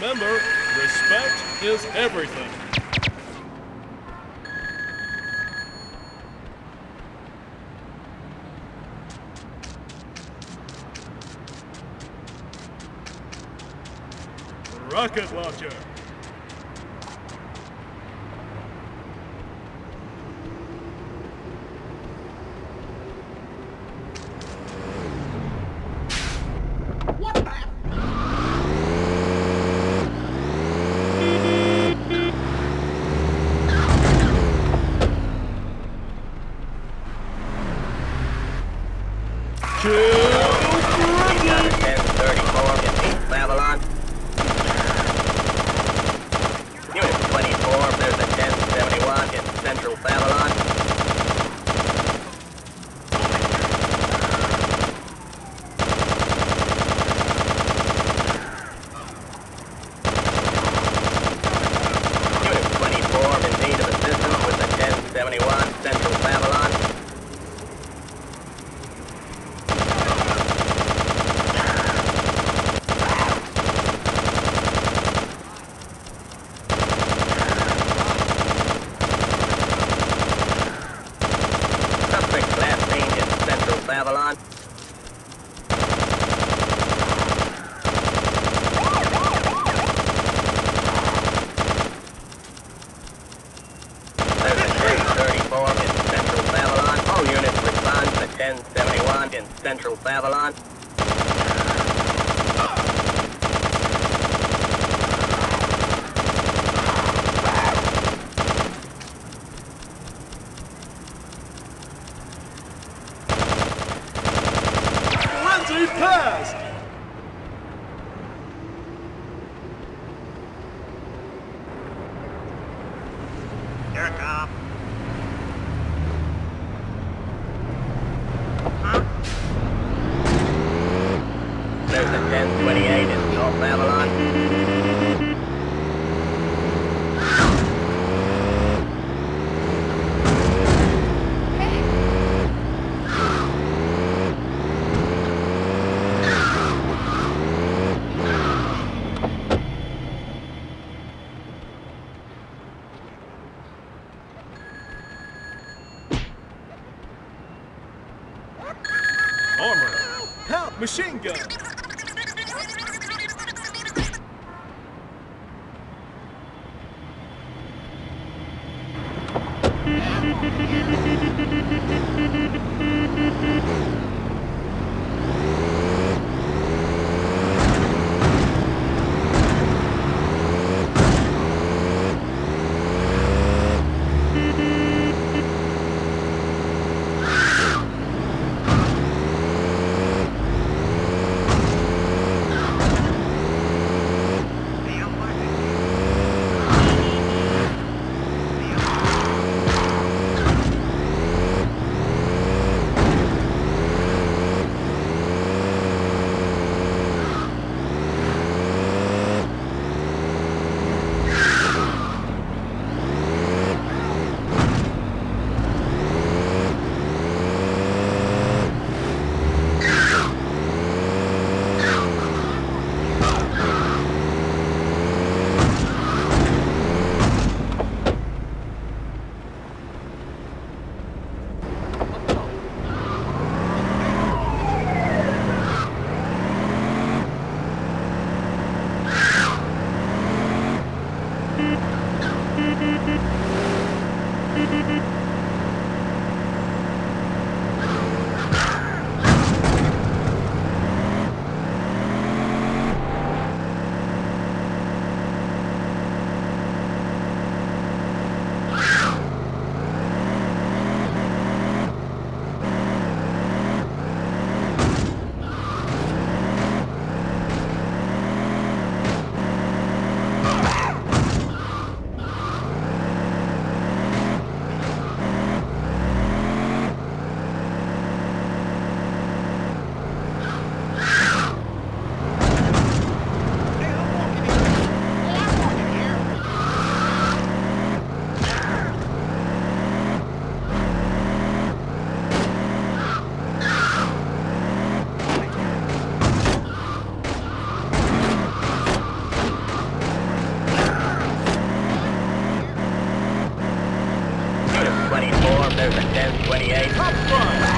Remember, respect is everything. Rocket launcher. Machine gun! down 28. Top one.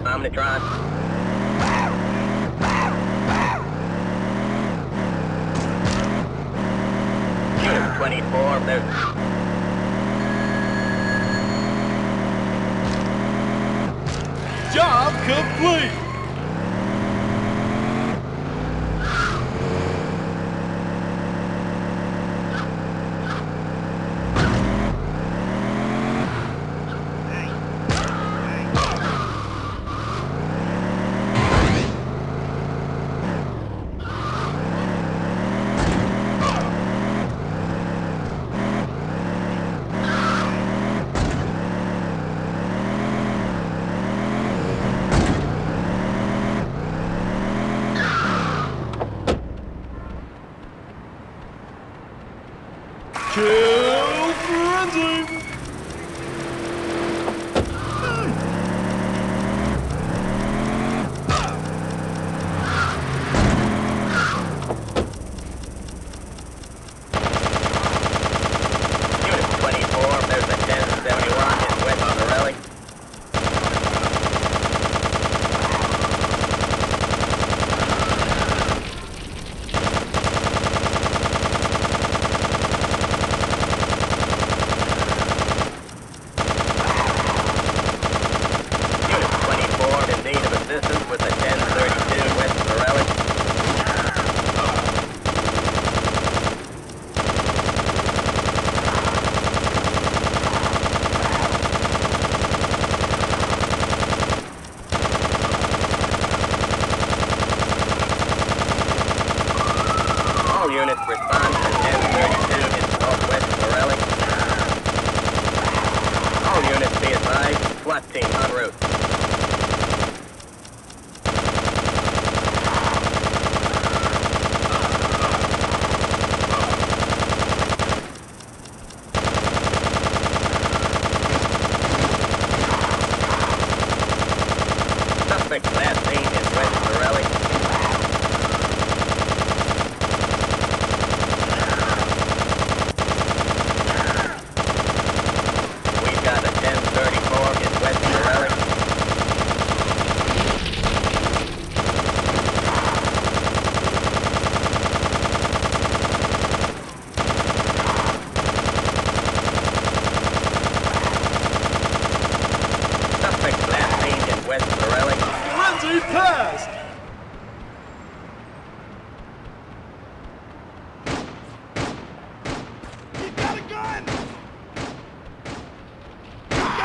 Omnitron. Job complete. We've got a 1034 in West Pirelli.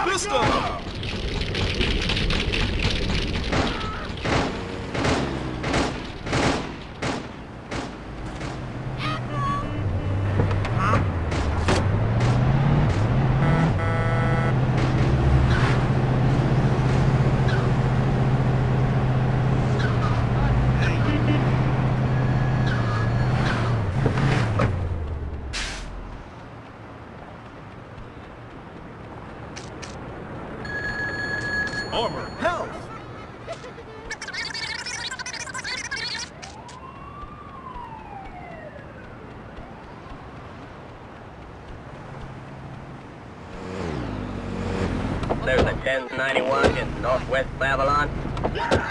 Mister! Armor, health! There's a 1091 in Northwest Babylon. Mister!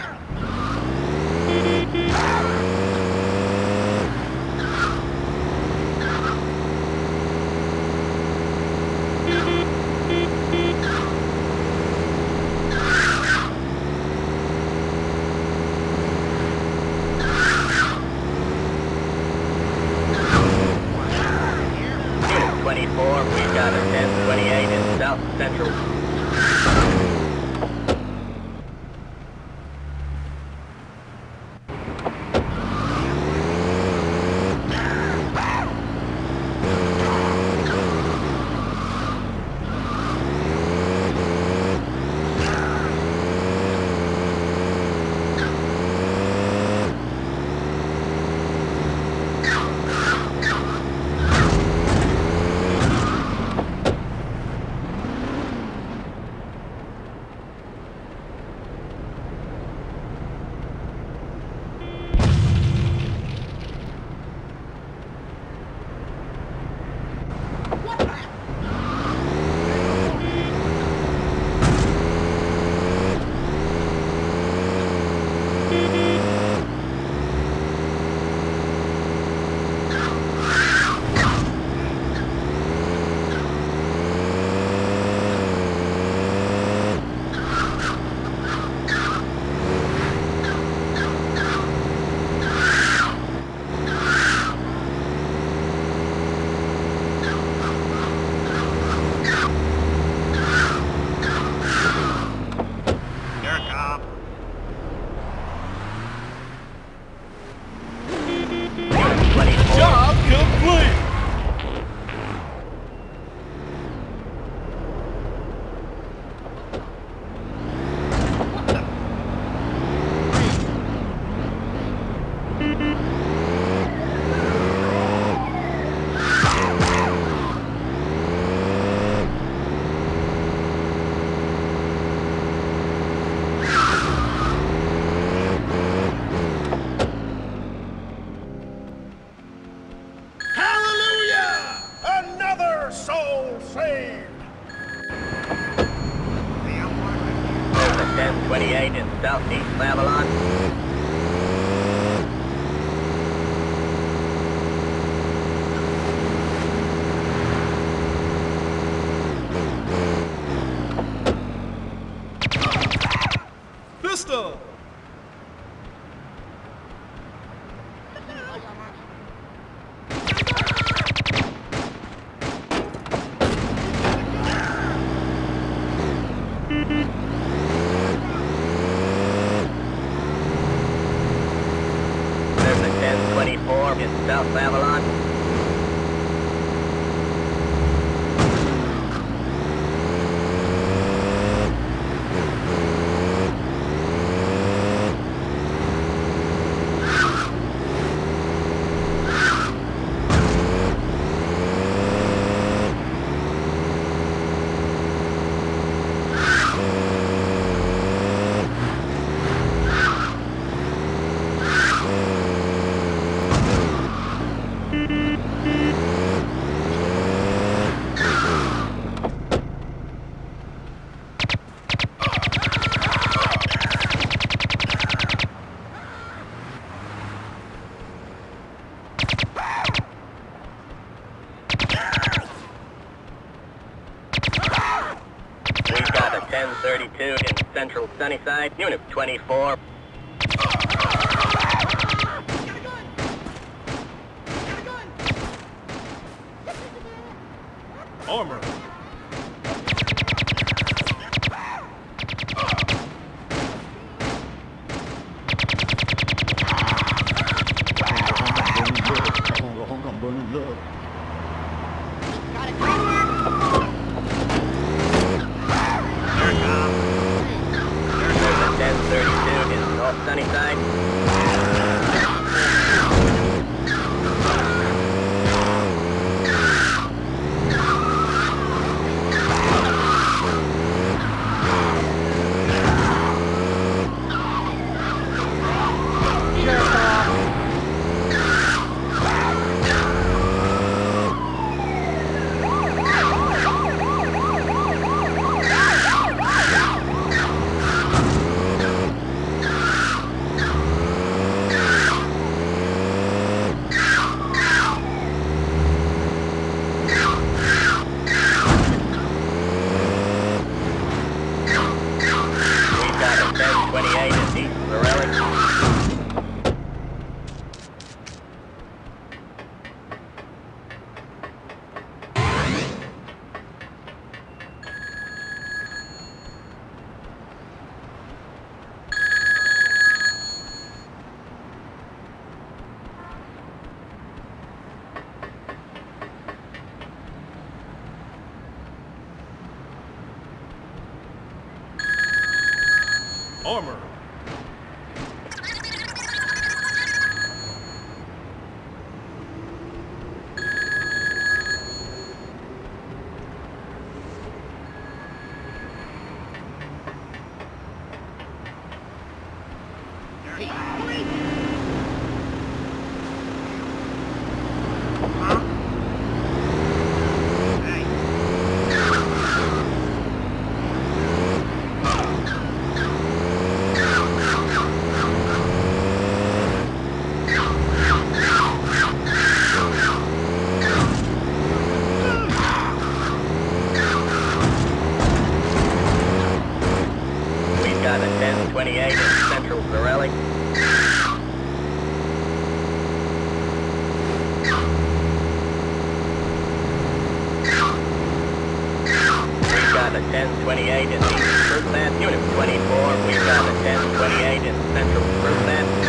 Central Sunnyside, Unit 24. Armor. armor. Unit 24, we've got a 1028 in Central Brooklyn.